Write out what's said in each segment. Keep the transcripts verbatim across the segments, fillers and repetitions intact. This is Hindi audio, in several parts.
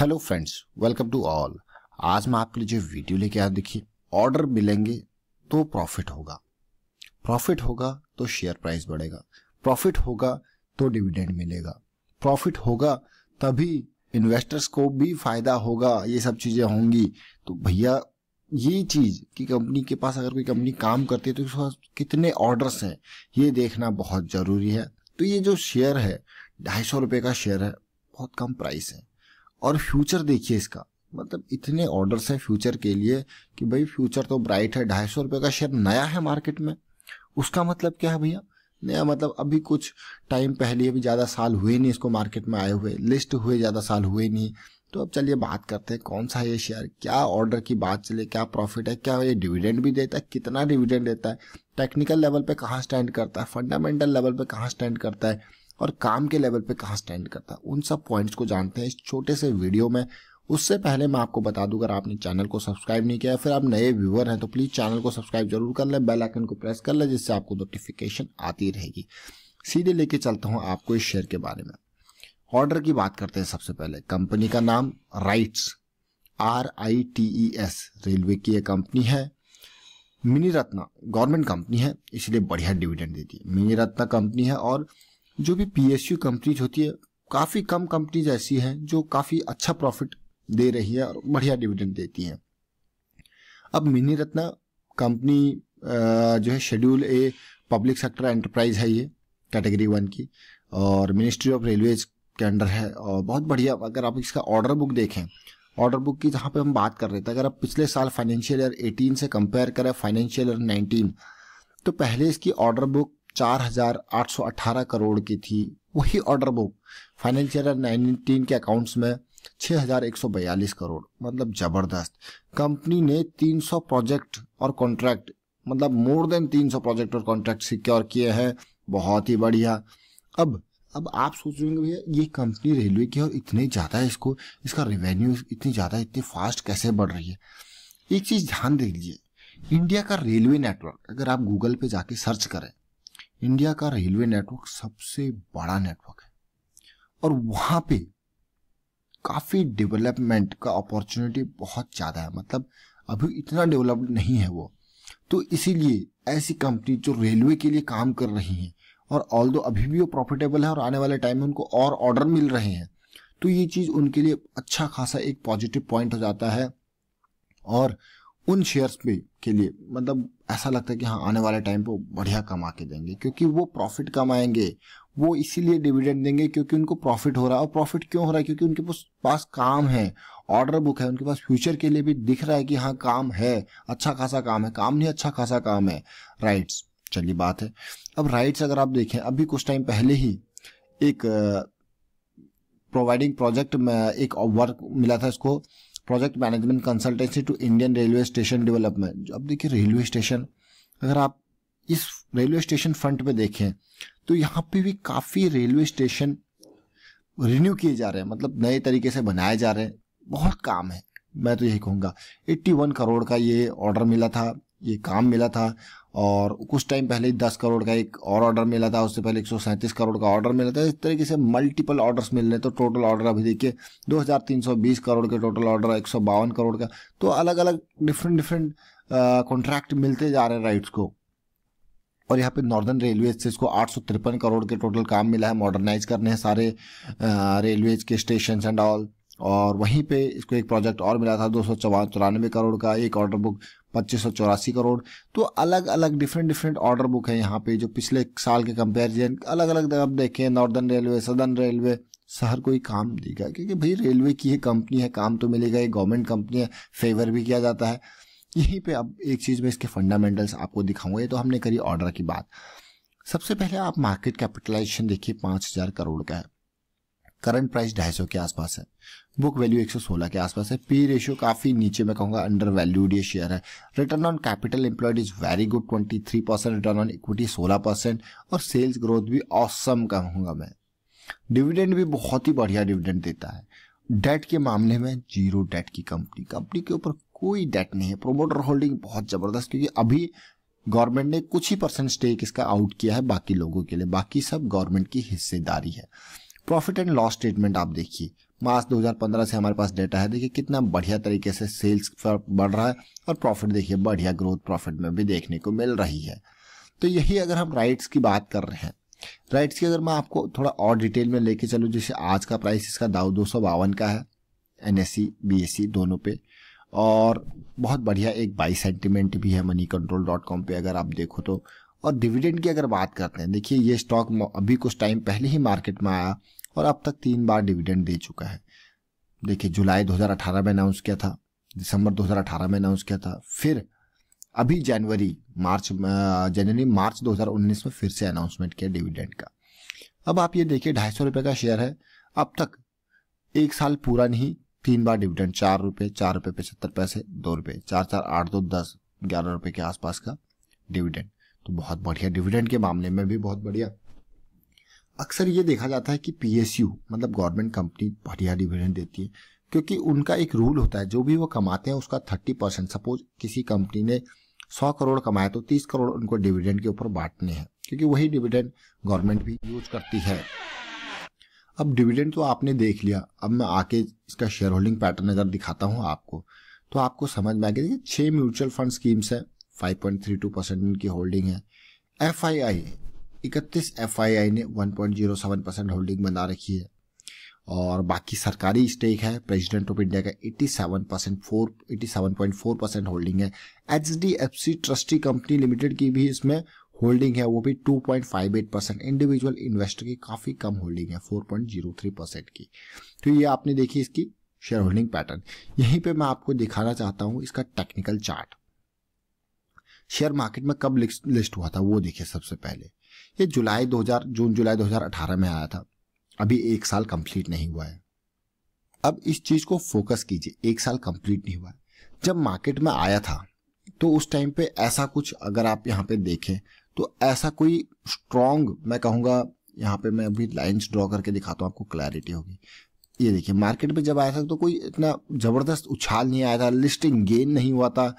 Hello friends, welcome to all. आज मैं आपके लिए जो वीडियो लेके आया, देखिए ऑर्डर मिलेंगे तो प्रॉफिट होगा, प्रॉफिट होगा तो शेयर प्राइस बढ़ेगा, प्रॉफिट होगा तो डिविडेंड मिलेगा, प्रॉफिट होगा तभी इन्वेस्टर्स को भी फायदा होगा, ये सब चीजें होंगी। तो भैया ये चीज कि कंपनी के पास, अगर कोई कंपनी काम करती है तो उसके पास कितने ऑर्डर्स हैं ये देखना बहुत जरूरी है। तो ये जो शेयर है ढाई सौ रुपये का शेयर है, बहुत कम प्राइस है। और फ्यूचर देखिए इसका, मतलब इतने ऑर्डर्स हैं फ्यूचर के लिए कि भाई फ्यूचर तो ब्राइट है। ढाई सौ रुपये का शेयर नया है मार्केट में, उसका मतलब क्या है भैया? नया मतलब अभी कुछ टाइम पहले, अभी ज़्यादा साल हुए नहीं इसको मार्केट में आए हुए, लिस्ट हुए ज़्यादा साल हुए नहीं। तो अब चलिए बात करते हैं कौन सा ये शेयर, क्या ऑर्डर की बात चले, क्या प्रॉफिट है, क्या ये डिविडेंड भी देता है, कितना डिविडेंड देता है, टेक्निकल लेवल पर कहाँ स्टैंड करता है, फंडामेंटल लेवल पर कहाँ स्टैंड करता है और काम के लेवल पे कहाँ स्टैंड करता है, उन सब पॉइंट्स को जानते हैं इस छोटे से वीडियो में। उससे पहले मैं आपको बता दूं, अगर आपने चैनल को सब्सक्राइब नहीं किया है, फिर आप नए व्यूअर हैं तो प्लीज़ चैनल को सब्सक्राइब जरूर कर लें, बेल आइकन को प्रेस कर लें जिससे आपको नोटिफिकेशन आती रहेगी। सीधे लेके चलता हूँ आपको इस शेयर के बारे में। ऑर्डर की बात करते हैं सबसे पहले। कंपनी का नाम RITES, R I T E S, railway की यह कंपनी है। मिनी रत्ना गवर्नमेंट कंपनी है, इसलिए बढ़िया डिविडेंड देती है। मिनी रत्ना कंपनी है और जो भी पीएसयू कंपनीज होती है, काफ़ी कम कंपनीज ऐसी हैं जो काफ़ी अच्छा प्रॉफिट दे रही है और बढ़िया डिविडेंड देती हैं। अब मिनी रत्ना कंपनी जो है schedule A public sector enterprise है, ये कैटेगरी वन की, और मिनिस्ट्री ऑफ रेलवेज के अंडर है। और बहुत बढ़िया, अगर आप इसका ऑर्डर बुक देखें, ऑर्डर बुक की जहाँ पे हम बात कर रहे थे, अगर आप पिछले साल फाइनेंशियल ईयर एटीन से कंपेयर करें फाइनेंशियल ईयर नाइनटीन, तो पहले इसकी ऑर्डर बुक चार हज़ार आठ सौ अठारह करोड़ की थी। वही order book financial year nineteen के अकाउंट्स में छह हज़ार एक सौ बयालीस करोड़, मतलब ज़बरदस्त। कंपनी ने तीन सौ प्रोजेक्ट और कॉन्ट्रैक्ट, मतलब मोर देन तीन सौ प्रोजेक्ट और कॉन्ट्रैक्ट सिक्योर किए हैं, बहुत ही बढ़िया। अब अब आप सोच रहे होंगे भैया ये कंपनी रेलवे की और इतने ज़्यादा इसको, इसका रेवेन्यू इतनी ज़्यादा, इतनी फास्ट कैसे बढ़ रही है। एक चीज़ ध्यान दीजिए, इंडिया का रेलवे नेटवर्क, अगर आप गूगल पे जाके सर्च करें, इंडिया का रेलवे नेटवर्क सबसे बड़ा नेटवर्क है और वहाँ पे काफ़ी डेवलपमेंट का अपॉर्चुनिटी बहुत ज़्यादा है, मतलब अभी इतना डेवलप्ड नहीं है वो। तो इसीलिए ऐसी कंपनी जो रेलवे के लिए काम कर रही हैं और ऑल्दो अभी भी वो प्रॉफिटेबल है और आने वाले टाइम में उनको और ऑर्डर मिल रहे हैं, तो ये चीज़ उनके लिए अच्छा खासा एक पॉजिटिव पॉइंट हो जाता है और उन शेयर्स पे के लिए मतलब ऐसा लगता है कि हाँ आने वाले टाइम पे बढ़िया कमा के देंगे, क्योंकि वो प्रॉफिट कमाएंगे। वो इसीलिए डिविडेंड देंगे क्योंकि उनको प्रॉफिट हो रहा है। और प्रॉफिट क्यों हो रहा है? क्योंकि उनके पास काम है, ऑर्डर बुक है, उनके पास फ्यूचर के लिए भी दिख रहा है कि हाँ काम है, अच्छा खासा काम है, काम नहीं अच्छा खासा काम है। राइट्स, चलिए बात है। अब राइट्स अगर आप देखें, अभी कुछ टाइम पहले ही एक प्रोवाइडिंग प्रोजेक्ट में एक वर्क मिला था इसको, project management consultancy to Indian railway station development. अब देखिए रेलवे स्टेशन, अगर आप इस रेलवे स्टेशन फ्रंट पे देखें तो यहाँ पे भी काफ़ी रेलवे स्टेशन रिन्यू किए जा रहे हैं, मतलब नए तरीके से बनाए जा रहे हैं। बहुत काम है, मैं तो यही कहूँगा। इक्यासी करोड़ का ये ऑर्डर मिला था, ये काम मिला था, और कुछ टाइम पहले दस करोड़ का एक और ऑर्डर मिला था, उससे पहले एक सौ सैंतीस करोड़ का ऑर्डर मिला था। इस तरीके से मल्टीपल ऑर्डर्स मिल रहे हैं। तो टोटल ऑर्डर अभी देखिए दो हज़ार तीन सौ बीस करोड़ के टोटल ऑर्डर, एक सौ बावन करोड़ का, तो अलग अलग डिफरेंट डिफरेंट कॉन्ट्रैक्ट मिलते जा रहे हैं राइट्स को। और यहाँ पे नॉर्दर्न रेलवेज से इसको आठ सौ तिरपन करोड़ के टोटल काम मिला है, मॉडर्नाइज करने हैं सारे रेलवेज के स्टेशन एंड ऑल। और वहीं पे इसको एक प्रोजेक्ट और मिला था दो सौ चौरानवे करोड़ का, एक ऑर्डर बुक पच्चीस सौ चौरासी करोड़। तो अलग अलग डिफरेंट डिफरेंट ऑर्डर बुक है यहाँ पे, जो पिछले साल के कंपेरिजन अलग अलग आप देखें, नॉर्दर्न रेलवे, सदर्न रेलवे, शहर कोई काम देगा, क्योंकि भाई रेलवे की ये कंपनी है, काम तो मिलेगा, ये गवर्नमेंट कंपनी है, फेवर भी किया जाता है। यहीं पर अब एक चीज़ में इसके फंडामेंटल्स आपको दिखाऊंगा। तो हमने करी ऑर्डर की बात। सबसे पहले आप मार्केट कैपिटलाइजेशन देखिए, पाँच हज़ार करोड़ का है, करंट प्राइस ढाई सौ के आसपास है, बुक वैल्यू एक सौ सोलह के आसपास है, पी रेशियो काफ़ी नीचे, मैं कहूँगा अंडर वैल्यूड ये शेयर है। Return on capital employed is very good तेईस परसेंट, रिटर्न ऑन इक्विटी सोलह परसेंट, और सेल्स ग्रोथ भी ऑसम कहूँगा मैं। डिविडेंड भी बहुत ही बढ़िया डिविडेंड देता है। डेट के मामले में जीरो डेट की कंपनी, कंपनी के ऊपर कोई डेट नहीं है। प्रोमोटर होल्डिंग बहुत ज़बरदस्त, क्योंकि अभी गवर्नमेंट ने कुछ ही परसेंट स्टेक इसका आउट किया है बाकी लोगों के लिए, बाकी सब गवर्नमेंट की हिस्सेदारी है। प्रॉफिट एंड लॉस स्टेटमेंट आप देखिए, मार्च दो हज़ार पंद्रह से हमारे पास डेटा है। देखिए कितना बढ़िया तरीके से सेल्स बढ़ रहा है और प्रॉफिट देखिए बढ़िया ग्रोथ प्रॉफिट में भी देखने को मिल रही है। तो यही अगर हम राइट्स की बात कर रहे हैं, राइट्स की अगर मैं आपको थोड़ा और डिटेल में लेके चलूँ, जैसे आज का प्राइस इसका दाऊ दो सौ बावन का है N S E B S E दोनों पे, और बहुत बढ़िया एक बाई सेंटिमेंट भी है मनी कंट्रोल डॉट कॉम पे अगर आप देखो तो। और डिविडेंड की अगर बात करते हैं, देखिए ये स्टॉक अभी कुछ टाइम पहले ही मार्केट में आया और अब तक तीन बार डिविडेंड दे चुका है। देखिए जुलाई दो हज़ार अठारह में अनाउंस किया था, दिसंबर दो हज़ार अठारह में अनाउंस किया था, फिर अभी जनवरी मार्च जनवरी मार्च दो हज़ार उन्नीस में फिर से अनाउंसमेंट किया डिविडेंड का। अब आप ये देखिए ढाई सौ रुपये का शेयर है, अब तक एक साल पूरा नहीं तीन बार डिविडेंड, चार रुपये चार रुपये पचहत्तर पैसे दो रुपये चार चार आठ दो दस ग्यारह रुपये के आसपास का डिविडेंड। तो बहुत बढ़िया, डिविडेंड के मामले में भी बहुत बढ़िया। अक्सर ये देखा जाता है कि पीएसयू मतलब गवर्नमेंट कंपनी बढ़िया डिविडेंड देती है, क्योंकि उनका एक रूल होता है जो भी वो कमाते हैं उसका थर्टी परसेंट, सपोज किसी कंपनी ने सौ करोड़ कमाया तो तीस करोड़ उनको डिविडेंड के ऊपर बांटने हैं, क्योंकि वही डिविडेंड गवर्नमेंट भी यूज करती है। अब डिविडेंड तो आपने देख लिया, अब मैं आके इसका शेयर होल्डिंग पैटर्न अगर दिखाता हूँ आपको तो आपको समझ में आ गया। देखिए छः म्यूचुअल फंड स्कीम्स है, five point three two percent इनकी होल्डिंग है। एफ आई आई इकतीस एफ आई आई ने one point zero seven percent holding बना रखी है, और बाकी सरकारी स्टेक है। प्रेसिडेंट ऑफ इंडिया का सत्तासी परसेंट फोर सत्तासी पॉइंट फोर परसेंट होल्डिंग है। H D F C trustee company limited की भी इसमें होल्डिंग है, वो भी two point five eight percent. Individual investor की काफ़ी कम होल्डिंग है, four point zero three percent की। तो ये आपने देखी इसकी शेयर होल्डिंग पैटर्न। यहीं पे मैं आपको दिखाना चाहता हूँ इसका टेक्निकल चार्ट, शेयर मार्केट में कब लिस्ट हुआ था वो देखिए। सबसे पहले ये जुलाई दो हज़ार जून जुलाई दो हज़ार अठारह में आया था, अभी एक साल कंप्लीट नहीं हुआ है। अब इस चीज़ को फोकस कीजिए, एक साल कंप्लीट नहीं हुआ है। जब मार्केट में आया था तो उस टाइम पे ऐसा कुछ अगर आप यहाँ पे देखें तो ऐसा कोई स्ट्रॉन्ग, मैं कहूँगा यहाँ पे मैं अभी लाइंस ड्रॉ करके दिखाता हूँ आपको, क्लैरिटी होगी। ये देखिए मार्केट में जब आया था तो कोई इतना ज़बरदस्त उछाल नहीं आया था, लिस्टिंग गेन नहीं हुआ था,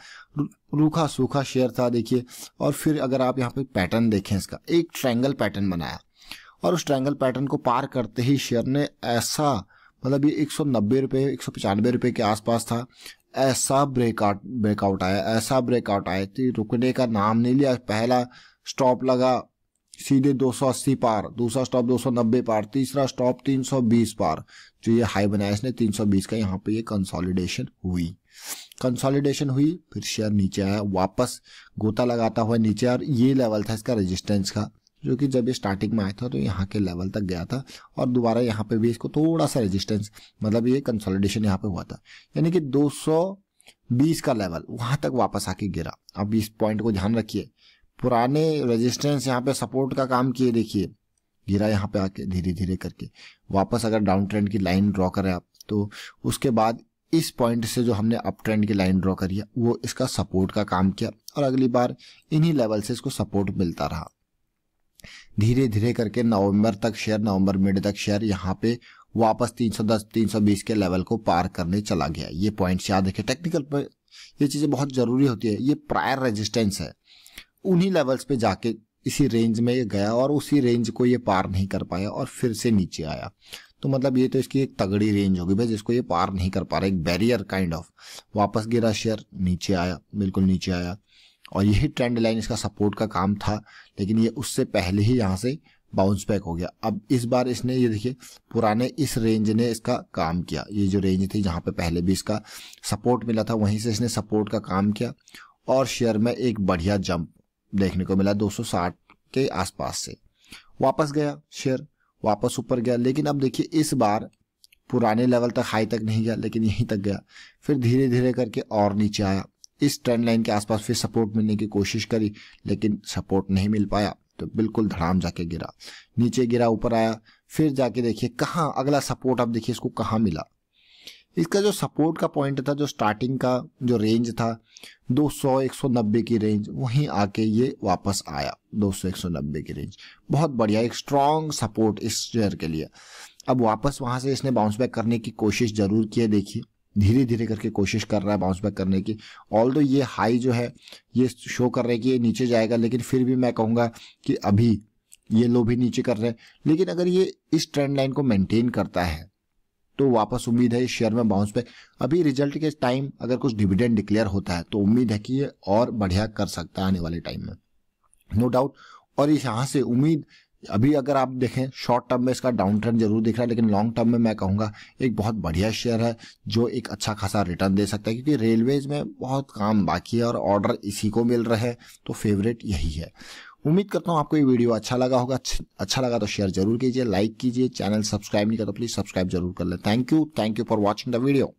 रूखा सूखा शेयर था देखिए। और फिर अगर आप यहाँ पे पैटर्न देखें इसका, एक ट्रायंगल पैटर्न बनाया और उस ट्रायंगल पैटर्न को पार करते ही शेयर ने ऐसा, मतलब ये एक सौ नब्बे रुपये एक सौ पचानवे रुपये के आसपास था, ऐसा ब्रेकआउट ब्रेकआउट आया ऐसा ब्रेकआउट आया तो रुकने का नाम नहीं लिया। पहला स्टॉप लगा सीधे दो सौ अस्सी पार, दूसरा स्टॉप दो सौ नब्बे पार, तीसरा स्टॉप तीन सौ बीस पार, जो ये हाई बनाया इसने तीन सौ बीस का। यहाँ पे ये कंसोलिडेशन हुई कंसोलिडेशन हुई फिर शेयर नीचे आया, वापस गोता लगाता हुआ नीचे। और ये लेवल था इसका रेजिस्टेंस का, जो कि जब ये स्टार्टिंग में आया था तो यहाँ के लेवल तक गया था, और दोबारा यहाँ पे भी इसको थोड़ा सा रेजिस्टेंस, मतलब ये कंसोलिडेशन यहाँ पे हुआ था, यानी कि दो सौ बीस का लेवल वहाँ तक वापस आके गिरा। अब इस पॉइंट को ध्यान रखिए, पुराने रेजिस्टेंस यहाँ पे सपोर्ट का काम किए, देखिए गिरा यहाँ पे आके धीरे धीरे करके वापस। अगर डाउन ट्रेंड की लाइन ड्रॉ करें आप तो उसके बाद इस पॉइंट से जो हमने अप ट्रेंड की लाइन ड्रॉ करी है वो इसका सपोर्ट का काम किया, और अगली बार इन्हीं लेवल से इसको सपोर्ट मिलता रहा धीरे धीरे करके। नवंबर तक शेयर, नवंबर मिड तक शेयर यहाँ पे वापस तीन सौ दस तीन सौ बीस के लेवल को पार करने चला गया। ये पॉइंट्स याद रखें, टेक्निकल पे ये चीज़ें बहुत ज़रूरी होती है। ये प्रायर रेजिस्टेंस है, उन्हीं लेवल्स पे जाके इसी रेंज में ये गया और उसी रेंज को ये पार नहीं कर पाया और फिर से नीचे आया। तो मतलब ये तो इसकी एक तगड़ी रेंज होगी भाई, जिसको ये पार नहीं कर पा रहा, एक बैरियर काइंड ऑफ। वापस गिरा शेयर, नीचे आया, बिल्कुल नीचे आया, और यही ट्रेंड लाइन इसका सपोर्ट का काम था, लेकिन ये उससे पहले ही यहाँ से बाउंस बैक हो गया। अब इस बार इसने ये देखिए पुराने इस रेंज ने इसका काम किया, ये जो रेंज थी जहाँ पे पहले भी इसका सपोर्ट मिला था वहीं से इसने सपोर्ट का काम किया, और शेयर में एक बढ़िया जंप देखने को मिला दो सौ साठ के आसपास से। वापस गया शेयर, वापस ऊपर गया, लेकिन अब देखिए इस बार पुराने लेवल तक, हाई तक नहीं गया लेकिन यहीं तक गया, फिर धीरे धीरे करके और नीचे आया। इस ट्रेंड लाइन के आसपास फिर सपोर्ट मिलने की कोशिश करी लेकिन सपोर्ट नहीं मिल पाया, तो बिल्कुल धड़ाम जाके गिरा, नीचे गिरा, ऊपर आया, फिर जाके देखिए कहाँ अगला सपोर्ट, अब देखिए इसको कहाँ मिला। इसका जो सपोर्ट का पॉइंट था, जो स्टार्टिंग का जो रेंज था दो सौ एक सौ नब्बे की रेंज, वहीं आके ये वापस आया दो सौ एक सौ नब्बे की रेंज। बहुत बढ़िया, एक स्ट्रॉन्ग सपोर्ट इस शेयर के लिए। अब वापस वहाँ से इसने बाउंस बैक करने की कोशिश जरूर की है, देखिए धीरे धीरे करके कोशिश कर रहा है बाउंस बैक करने की। ऑल्दो ये हाई जो है ये शो कर रहा है कि ये नीचे जाएगा, लेकिन फिर भी मैं कहूँगा कि अभी ये लो भी नीचे कर रहे हैं, लेकिन अगर ये इस ट्रेंड लाइन को मेनटेन करता है तो वापस उम्मीद है इस शेयर में बाउंस पे। अभी रिजल्ट के टाइम अगर कुछ डिविडेंड डिक्लेयर होता है तो उम्मीद है कि ये और बढ़िया कर सकता है आने वाले टाइम में, नो डाउट। और यहाँ से उम्मीद अभी अगर आप देखें शॉर्ट टर्म में इसका डाउन ट्रेंड जरूर दिख रहा है, लेकिन लॉन्ग टर्म में मैं कहूँगा एक बहुत बढ़िया शेयर है जो एक अच्छा खासा रिटर्न दे सकता है, क्योंकि रेलवेज में बहुत काम बाकी है और ऑर्डर इसी को मिल रहे हैं, तो फेवरेट यही है। उम्मीद करता हूँ आपको ये वीडियो अच्छा लगा होगा, अच्छा लगा तो शेयर जरूर कीजिए, लाइक कीजिए, चैनल सब्सक्राइब नहीं किया तो प्लीज़ सब्सक्राइब जरूर कर लें। Thank you, thank you for watching the video.